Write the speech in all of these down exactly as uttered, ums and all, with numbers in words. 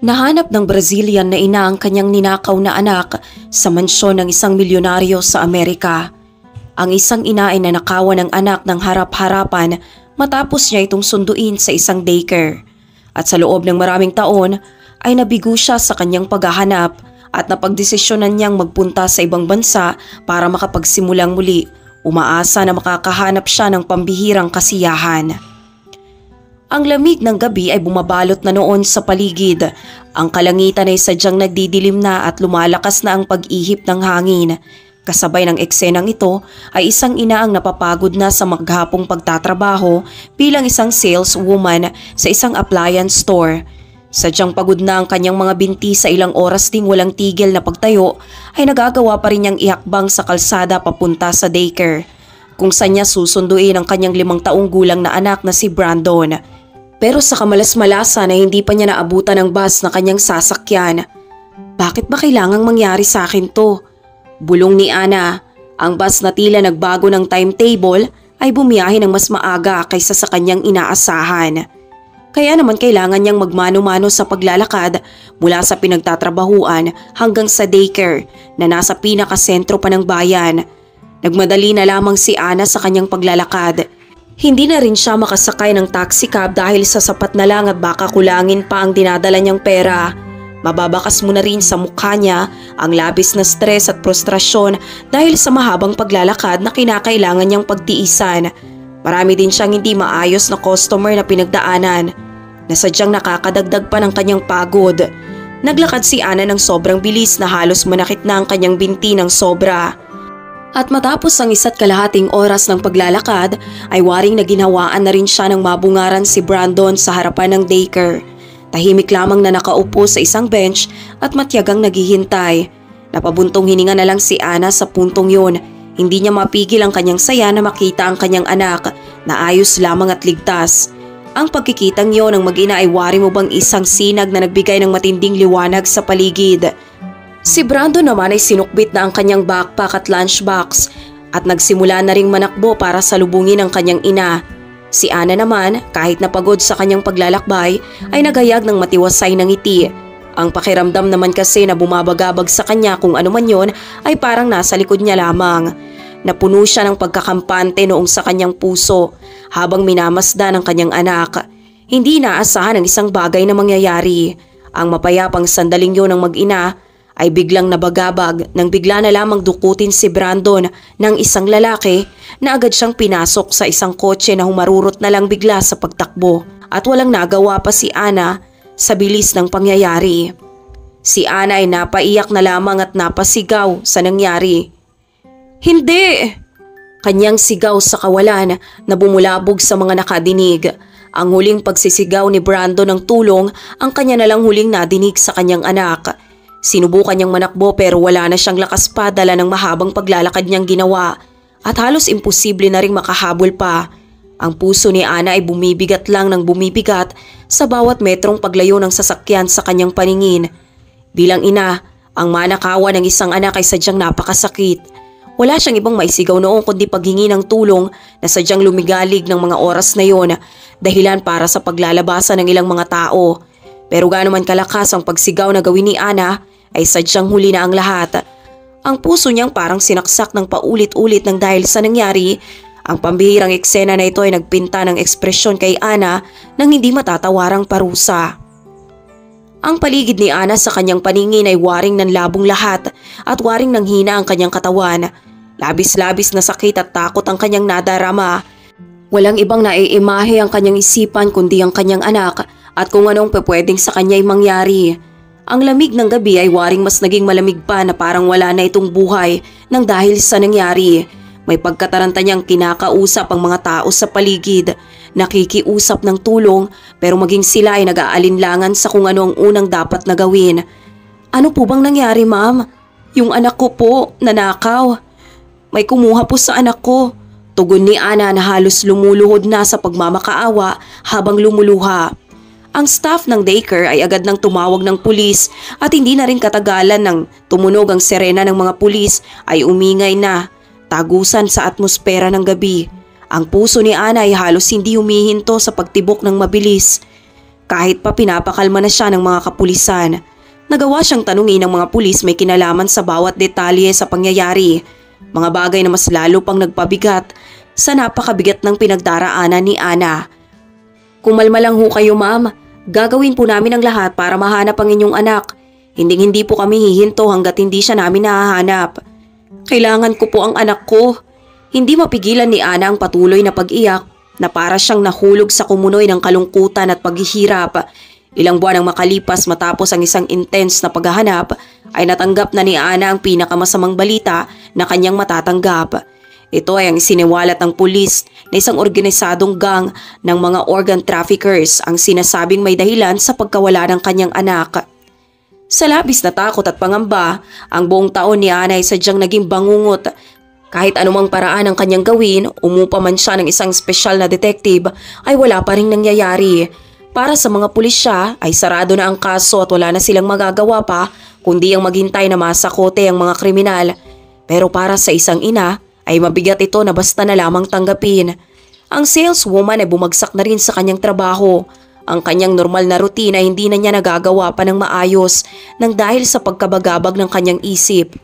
Nahanap ng Brazilian na ina ang kanyang ninakaw na anak sa mansyon ng isang milyonaryo sa Amerika. Ang isang ina ay nanakawan ng anak ng harap-harapan matapos niya itong sunduin sa isang daycare. At sa loob ng maraming taon ay nabigo siya sa kanyang paghahanap at napagdesisyonan niyang magpunta sa ibang bansa para makapagsimulang muli, umaasa na makakahanap siya ng pambihirang kasiyahan. Ang lamig ng gabi ay bumabalot na noon sa paligid. Ang kalangitan ay sadyang nagdidilim na at lumalakas na ang pag-ihip ng hangin. Kasabay ng eksenang ito ay isang ina ang napapagod na sa maghapong pagtatrabaho bilang isang saleswoman sa isang appliance store. Sadyang pagod na ang kanyang mga binti sa ilang oras ding walang tigil na pagtayo ay nagagawa pa rin niyang ihakbang sa kalsada papunta sa daycare, kung saan niya susunduin ang kanyang limang taong gulang na anak na si Brandon. Pero sa kamalas-malasa na hindi pa niya naabutan ang bus na kanyang sasakyan. Bakit ba kailangang mangyari sa akin to? Bulong ni Ana. Ang bus na tila nagbago ng timetable ay bumiyahe ng mas maaga kaysa sa kanyang inaasahan. Kaya naman kailangan niyang magmano-mano sa paglalakad mula sa pinagtatrabahuan hanggang sa daycare na nasa pinakasentro pa ng bayan. Nagmadali na lamang si Ana sa kanyang paglalakad. Hindi na rin siya makasakay ng taxi cab dahil sa sapat na lang at baka kulangin pa ang dinadala niyang pera. Mababakas mo na rin sa mukha niya ang labis na stress at prostrasyon dahil sa mahabang paglalakad na kinakailangan niyang pagtiisan. Marami din siyang hindi maayos na customer na pinagdaanan, na sadyang nakakadagdag pa ng kanyang pagod. Naglakad si Ana ng sobrang bilis na halos manakit na ang kanyang binti ng sobra. At matapos ang isa't kalahating oras ng paglalakad ay waring naginhawaan na rin siya ng mabungaran si Brandon sa harapan ng daycare. Tahimik lamang na nakaupo sa isang bench at matyagang naghihintay. Napabuntong hininga na lang si Ana sa puntong yun. Hindi niya mapigil ang kanyang saya na makita ang kanyang anak na ayos lamang at ligtas. Ang pagkikitang yun ng mag-ina ay waring mo bang isang sinag na nagbigay ng matinding liwanag sa paligid. Si Brandon naman ay sinukbit na ang kanyang backpack at lunchbox at nagsimula na ring manakbo para salubungin ang kanyang ina. Si Ana naman, kahit napagod sa kanyang paglalakbay, ay nagayag ng matiwasay ng ngiti. Ang pakiramdam naman kasi na bumabagabag sa kanya kung ano man yon ay parang nasa likod niya lamang. Napuno siya ng pagkakampante noong sa kanyang puso habang minamasdan ang kanyang anak. Hindi naasahan ang isang bagay na mangyayari. Ang mapayapang sandaling yon ng mag-ina ay biglang nabagabag nang bigla na lamang dukutin si Brandon ng isang lalaki na agad siyang pinasok sa isang kotse na humarurot na lang bigla sa pagtakbo at walang nagawa pa si Ana sa bilis ng pangyayari. Si Ana ay napaiyak na lamang at napasigaw sa nangyari. "Hindi!" Kanyang sigaw sa kawalan na bumulabog sa mga nakadinig. Ang huling pagsisigaw ni Brandon ng tulong ang kanya nalang huling nadinig sa kanyang anak. Sinubukan niyang manakbo pero wala na siyang lakas pa dala ng mahabang paglalakad niyang ginawa at halos imposible na ring makahabol pa. Ang puso ni Ana ay bumibigat lang ng bumibigat sa bawat metrong paglayo ng sasakyan sa kanyang paningin. Bilang ina, ang manakawan ng isang anak ay sadyang napakasakit. Wala siyang ibang maisigaw noon kundi paghingi ng tulong na sadyang lumigalig ng mga oras na yon, dahilan para sa paglalabasan ng ilang mga tao. Pero gaano man kalakas ang pagsigaw na gawin ni Ana ay sadyang huli na ang lahat. Ang puso niyang parang sinaksak ng paulit-ulit ng dahil sa nangyari. Ang pambihirang eksena na ito ay nagpinta ng ekspresyon kay Ana ng hindi matatawarang parusa. Ang paligid ni Ana sa kanyang paningin ay waring nanlabong lahat at waring nanghina ang kanyang katawan. Labis-labis na sakit at takot ang kanyang nadarama. Walang ibang naiimahe ang kanyang isipan kundi ang kanyang anak at kung anong pwedeng sa kanya'y mangyari. Ang lamig ng gabi ay waring mas naging malamig pa na parang wala na itong buhay nang dahil sa nangyari. May pagkataranta niyang kinakausap ang mga tao sa paligid, nakikiusap ng tulong pero maging sila ay nag-aalinlangan sa kung ano ang unang dapat na gawin. "Ano po bang nangyari, ma'am? Yung anak ko po, nanakaw. May kumuha po sa anak ko." Tugon ni Ana na halos lumuluhod na sa pagmamakaawa habang lumuluha. Ang staff ng daycare ay agad nang tumawag ng pulis at hindi na rin katagalan nang tumunog ang sirena ng mga pulis ay umingay na, tagusan sa atmosfera ng gabi. Ang puso ni Ana ay halos hindi humihinto sa pagtibok ng mabilis. Kahit pa pinapakalma na siya ng mga kapulisan, nagawa siyang tanungin ng mga pulis may kinalaman sa bawat detalye sa pangyayari, mga bagay na mas lalo pang nagpabigat sa napakabigat ng pinagdaraanan ni Ana. Kumalma lang ho kayo, ma'am, gagawin po namin ang lahat para mahanap ang inyong anak. Hindi hindi po kami hihinto hanggat hindi siya namin nahahanap. Kailangan ko po ang anak ko. Hindi mapigilan ni Ana ang patuloy na pag-iyak na para siyang nahulog sa kumunoy ng kalungkutan at paghihirap. Ilang buwan ang makalipas matapos ang isang intense na paghahanap ay natanggap na ni Ana ang pinakamasamang balita na kanyang matatanggap. Ito ay ang isiniwalat ng pulis na isang organisadong gang ng mga organ traffickers ang sinasabing may dahilan sa pagkawala ng kanyang anak. Sa labis na takot at pangamba, ang buong taon ni Ana ay sadyang naging bangungot. Kahit anumang paraan ang kanyang gawin, umupa man siya ng isang espesyal na detective, ay wala pa rin nangyayari. Para sa mga pulisya ay sarado na ang kaso at wala na silang magagawa pa kundi ang maghintay na masakote ang mga kriminal. Pero para sa isang ina ay mabigat ito na basta na lamang tanggapin. Ang saleswoman ay bumagsak na rin sa kanyang trabaho. Ang kanyang normal na rutina ay hindi na niya nagagawa pa ng maayos nang dahil sa pagkabagabag ng kanyang isip.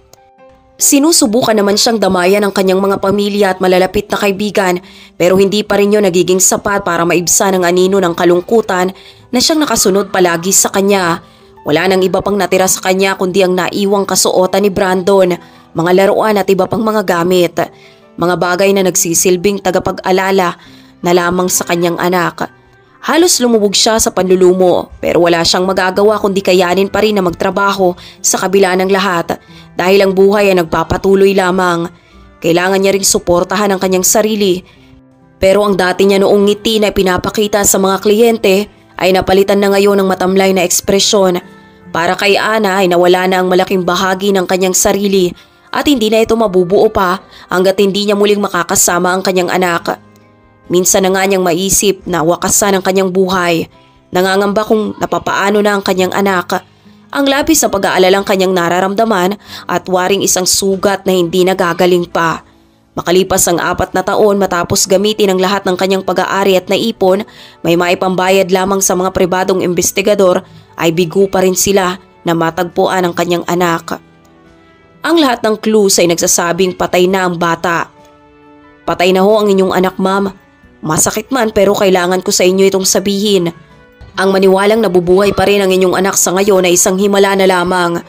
Sinusubukan naman siyang damayan ng kanyang mga pamilya at malalapit na kaibigan pero hindi pa rin yun nagiging sapat para maibsan ang anino ng kalungkutan na siyang nakasunod palagi sa kanya. Wala nang iba pang natira sa kanya kundi ang naiwang kasuotan ni Brandon, mga laruan at iba pang mga gamit. Mga bagay na nagsisilbing tagapag-alala na lamang sa kanyang anak. Halos lumubog siya sa panlulumo pero wala siyang magagawa kundi kayanin pa rin na magtrabaho sa kabila ng lahat dahil ang buhay ay nagpapatuloy lamang. Kailangan niya ring suportahan ang kanyang sarili pero ang dati niya noong ngiti na pinapakita sa mga kliyente ay napalitan na ngayon ng matamlay na ekspresyon. Para kay Ana ay nawala na ang malaking bahagi ng kanyang sarili at hindi na ito mabubuo pa hanggat hindi niya muling makakasama ang kanyang anak. Minsan na nga niyang maisip na wakasan ang kanyang buhay. Nangangamba kung napapaano na ang kanyang anak. Ang labis na pag-aalalang kanyang nararamdaman at waring isang sugat na hindi nagagaling pa. Makalipas ang apat na taon matapos gamitin ang lahat ng kanyang pag-aari at naipon, may maipambayad lamang sa mga pribadong investigador ay bigo pa rin sila na matagpuan ang kanyang anak. Ang lahat ng clues ay nagsasabing patay na ang bata. Patay na ho ang inyong anak, ma'am. Masakit man pero kailangan ko sa inyo itong sabihin. Ang maniwalang nabubuhay pa rin ang inyong anak sa ngayon ay isang himala na lamang.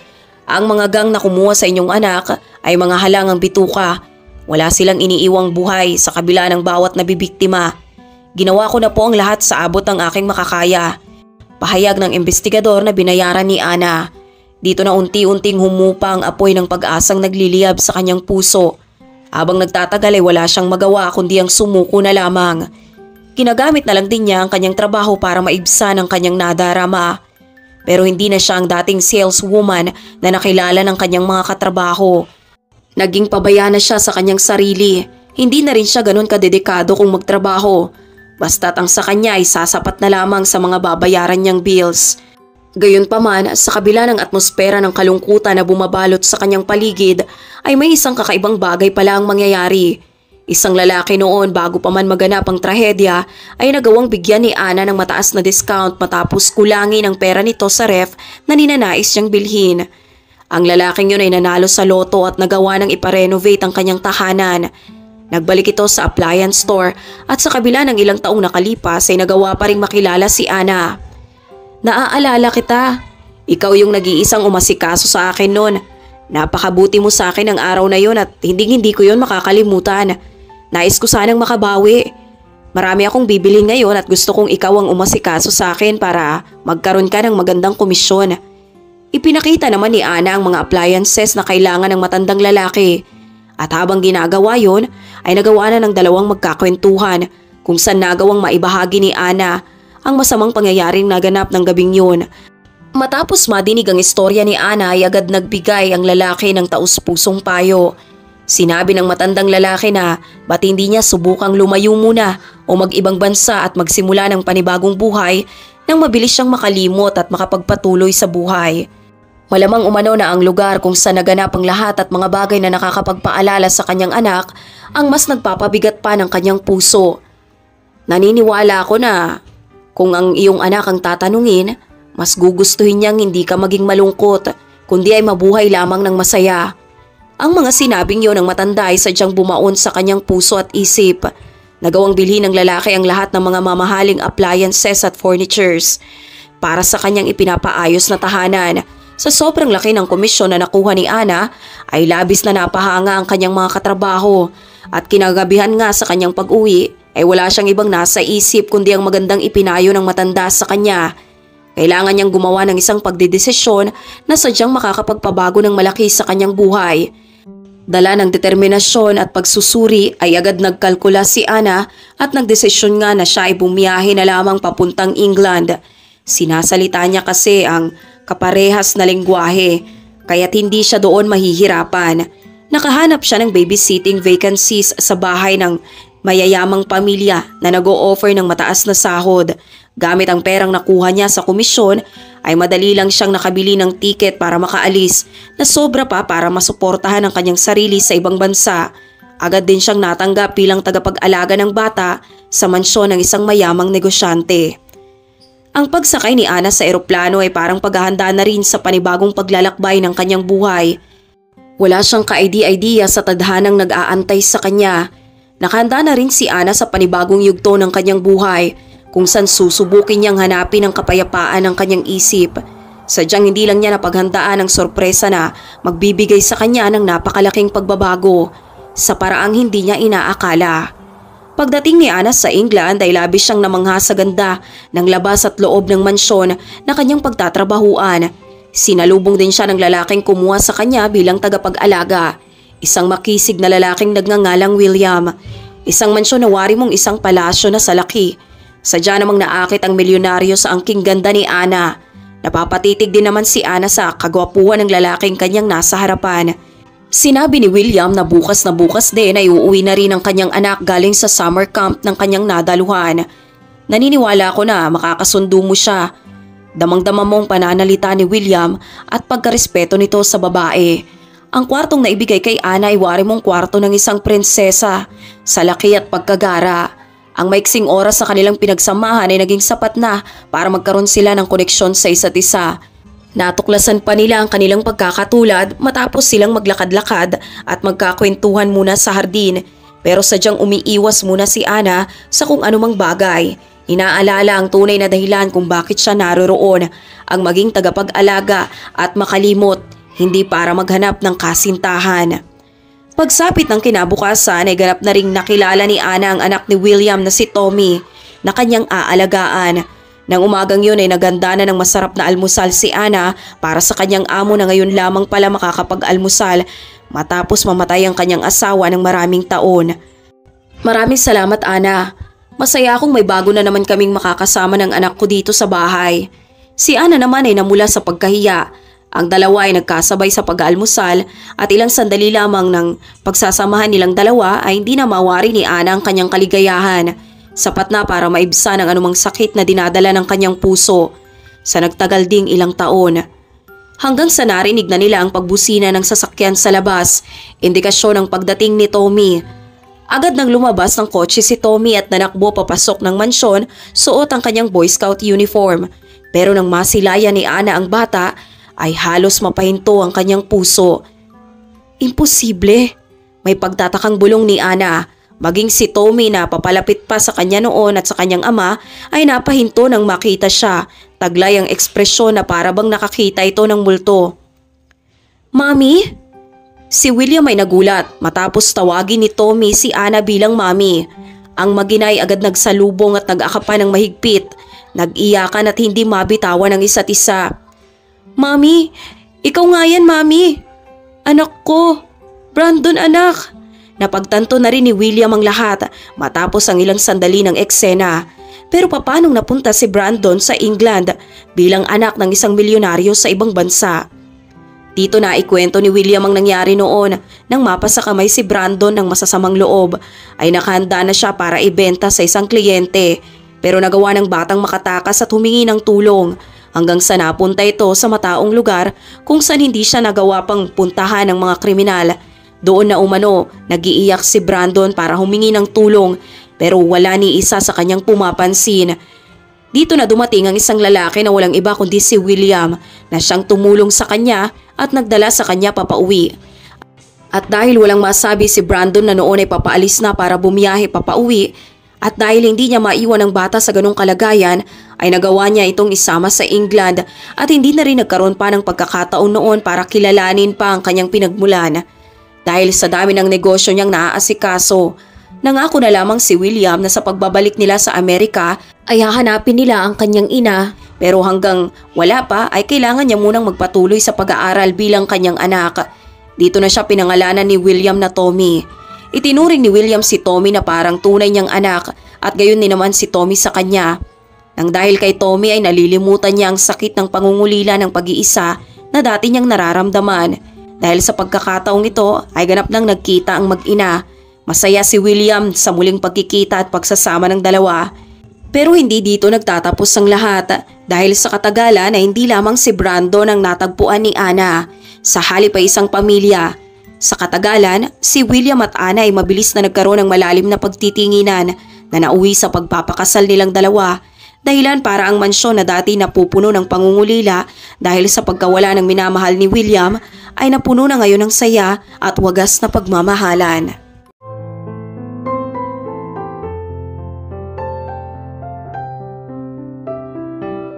Ang mga gang na kumuha sa inyong anak ay mga halangang bituka. Wala silang iniiwang buhay sa kabila ng bawat nabibiktima. Ginawa ko na po ang lahat sa abot ng aking makakaya. Pahayag ng investigador na binayaran ni Ana. Dito na unti-unting humupa ang apoy ng pag-asang nagliliyab sa kanyang puso. Habang nagtatagal ay wala siyang magawa kundi ang sumuko na lamang. Ginagamit na lang din niya ang kanyang trabaho para maibsan ang kanyang nadarama. Pero hindi na siya ang dating saleswoman na nakilala ng kanyang mga katrabaho. Naging pabaya na siya sa kanyang sarili. Hindi na rin siya ganun kadedikado kung magtrabaho. Basta't ang sa kanya ay sasapat na lamang sa mga babayaran niyang bills. Gayunpaman, sa kabila ng atmosfera ng kalungkutan na bumabalot sa kanyang paligid, ay may isang kakaibang bagay pala ang mangyayari. Isang lalaki noon bago pa man maganap ang trahedya ay nagawang bigyan ni Ana ng mataas na discount matapos kulangin ang pera nito sa ref na ninanais niyang bilhin. Ang lalaking yun ay nanalo sa loto at nagawa ng iparenovate ang kanyang tahanan. Nagbalik ito sa appliance store at sa kabila ng ilang taong nakalipas ay nagawa pa rin makilala si Ana. Naaalala kita. Ikaw yung nag-iisang umasikaso sa akin noon. Napakabuti mo sa akin ang araw na yon at hindi-hindi ko yon makakalimutan. Nais ko sanang makabawi. Marami akong bibilin ngayon at gusto kong ikaw ang umasikaso sa akin para magkaroon ka ng magandang komisyon. Ipinakita naman ni Ana ang mga appliances na kailangan ng matandang lalaki. At habang ginagawa yon ay nagawa na ng dalawang magkakwentuhan kung saan nagawang maibahagi ni Ana ang masamang pangyayaring naganap ng gabing yun. Matapos madinig ang istorya ni Ana ay agad nagbigay ang lalaki ng taus-pusong payo. Sinabi ng matandang lalaki na ba't hindi niya subukang lumayo muna o mag-ibang bansa at magsimula ng panibagong buhay nang mabilis siyang makalimot at makapagpatuloy sa buhay. Malamang umano na ang lugar kung saan naganap ang lahat at mga bagay na nakakapagpaalala sa kanyang anak ang mas nagpapabigat pa ng kanyang puso. Naniniwala ako na Kung ang iyong anak ang tatanungin, mas gugustuhin niyang hindi ka maging malungkot, kundi ay mabuhay lamang ng masaya. Ang mga sinabing iyon ng matanda ay sadyang bumaon sa kanyang puso at isip. Nagawang bilhin ng lalaki ang lahat ng mga mamahaling appliances at furnitures para sa kanyang ipinapaayos na tahanan. Sa sobrang laki ng komisyon na nakuha ni Ana, ay labis na napahanga ang kanyang mga katrabaho, at kinagabihan nga sa kanyang pag-uwi ay wala siyang ibang nasa isip kundi ang magandang ipinayo ng matanda sa kanya. Kailangan niyang gumawa ng isang pagdedesisyon na sadyang makakapagpabago ng malaki sa kanyang buhay. Dala ng determinasyon at pagsusuri ay agad nagkalkula si Ana at nagdesisyon nga na siya ay bumiyahe na lamang papuntang England. Sinasalita niya kasi ang kaparehas na lengguwahe, kaya't hindi siya doon mahihirapan. Nakahanap siya ng babysitting vacancies sa bahay ng mayayamang pamilya na nag-o-offer ng mataas na sahod. Gamit ang perang nakuha niya sa komisyon, ay madali lang siyang nakabili ng tiket para makaalis na sobra pa para masuportahan ang kanyang sarili sa ibang bansa. Agad din siyang natanggap bilang tagapag-alaga ng bata sa mansyon ng isang mayamang negosyante. Ang pagsakay ni Ana sa eroplano ay parang paghahanda na rin sa panibagong paglalakbay ng kanyang buhay. Wala siyang ka-idea sa tadhanang nag-aantay sa kanya. Nakahanda na rin si Ana sa panibagong yugto ng kanyang buhay, kung saan susubukin niyang hanapin ang kapayapaan ng kanyang isip. Sadyang hindi lang niya napaghandaan ang sorpresa na magbibigay sa kanya ng napakalaking pagbabago sa paraang hindi niya inaakala. Pagdating ni Ana sa England ay labis siyang namangha sa ganda ng labas at loob ng mansyon na kanyang pagtatrabahuan. Sinalubong din siya ng lalaking kumuha sa kanya bilang tagapag-alaga, isang makisig na lalaking nagngangalang William. Isang mansyon na wari mong isang palasyo na sa laki. Sadya namang naakit ang milyonaryo sa angking ganda ni Ana. Napapatitig din naman si Ana sa kagwapuhan ng lalaking kanyang nasa harapan. Sinabi ni William na bukas na bukas din ay uuwi na rin ang kanyang anak galing sa summer camp ng kanyang nadaluhan. Naniniwala ko na makakasundo mo siya. Damang-dama mong pananalita ni William at pagkarespeto nito sa babae. Ang kwartong naibigay kay Ana ay wari mong kwarto ng isang prinsesa sa laki at pagkagara. Ang maiksing oras sa kanilang pinagsamahan ay naging sapat na para magkaroon sila ng koneksyon sa isa't isa. Natuklasan pa nila ang kanilang pagkakatulad matapos silang maglakad-lakad at magkakwentuhan muna sa hardin, pero sadyang umiiwas muna si Ana sa kung anumang bagay. Inaalala ang tunay na dahilan kung bakit siya naroroon, ang maging tagapag-alaga at makalimot, hindi para maghanap ng kasintahan. Pagsapit ng kinabukasan ay ganap na ring nakilala ni Ana ang anak ni William na si Tommy na kanyang aalagaan. Nang umagang yun ay naganda na ng masarap na almusal si Ana para sa kanyang amo na ngayon lamang pala makakapag-almusal matapos mamatay ang kanyang asawa ng maraming taon. Maraming salamat, Ana. Masaya akong may bago na naman kaming makakasama ng anak ko dito sa bahay. Si Ana naman ay namula sa pagkahiya. Ang dalawa ay nagkasabay sa pag-almusal at ilang sandali lamang ng pagsasamahan nilang dalawa ay hindi na mawari ni Ana ang kanyang kaligayahan. Sapat na para maibsan ang anumang sakit na dinadala ng kanyang puso sa nagtagal ding ilang taon. Hanggang sa narinig na nila ang pagbusina ng sasakyan sa labas, indikasyon ng pagdating ni Tommy. Agad nang lumabas ng kotse si Tommy at nanakbo papasok ng mansyon, suot ang kanyang Boy Scout uniform. Pero nang masilayan ni Ana ang bata, ay halos mapahinto ang kanyang puso. Imposible! May pagtatakang bulong ni Ana. Maging si Tommy na papalapit pa sa kanya noon at sa kanyang ama ay napahinto nang makita siya. Taglay ang ekspresyon na parabang nakakita ito ng multo. Mami? Si William ay nagulat matapos tawagin ni Tommy si Ana bilang mami. Ang maginay agad nagsalubong at nag-akapan ng mahigpit. Nag-iyakan at hindi mabitawan ang isa't isa. Mami, ikaw nga yan, Mami. Anak ko, Brandon anak. Napagtanto na rin ni William ang lahat matapos ang ilang sandali ng eksena. Pero papanong napunta si Brandon sa England bilang anak ng isang milyonaryo sa ibang bansa? Dito na ikwento ni William ang nangyari noon nang mapasa kamay si Brandon ng masasamang loob. Ay nakahanda na siya para ibenta sa isang kliyente, pero nagawa ng batang makatakas at humingi ng tulong. Hanggang sa napunta ito sa mataong lugar kung saan hindi siya nagawa pang puntahan ng mga kriminal. Doon na umano, nag-iiyak si Brandon para humingi ng tulong pero wala ni isa sa kanyang pumapansin. Dito na dumating ang isang lalaki na walang iba kundi si William na siyang tumulong sa kanya at nagdala sa kanya papauwi. At dahil walang masabi si Brandon na noon ay papaalis na para bumiyahe papauwi at dahil hindi niya maiwan ang bata sa ganong kalagayan ay nagawa niya itong isama sa England at hindi na rin nagkaroon pa ng pagkakataon noon para kilalanin pa ang kanyang pinagmulan. Dahil sa dami ng negosyo niyang naaasikaso, nangako na lamang si William na sa pagbabalik nila sa Amerika ay hahanapin nila ang kanyang ina pero hanggang wala pa ay kailangan niya munang magpatuloy sa pag-aaral bilang kanyang anak. Dito na siya pinangalanan ni William na Tommy. Itinuring ni William si Tommy na parang tunay niyang anak at gayon din naman si Tommy sa kanya. Nang dahil kay Tommy ay nalilimutan niya ang sakit ng pangungulila ng pag-iisa na dati niyang nararamdaman. Dahil sa pagkakataong ito ay ganap nang nagkita ang mag-ina. Masaya si William sa muling pagkikita at pagsasama ng dalawa. Pero hindi dito nagtatapos ang lahat dahil sa katagalan na hindi lamang si Brandon ang natagpuan ni Anna. Sa halip ay isang pamilya. Sa katagalan, si William at Anna ay mabilis na nagkaroon ng malalim na pagtitinginan na nauwi sa pagpapakasal nilang dalawa. Dahilan para ang mansyon na dati napupuno ng pangungulila dahil sa pagkawala ng minamahal ni William ay napuno na ngayon ng saya at wagas na pagmamahalan.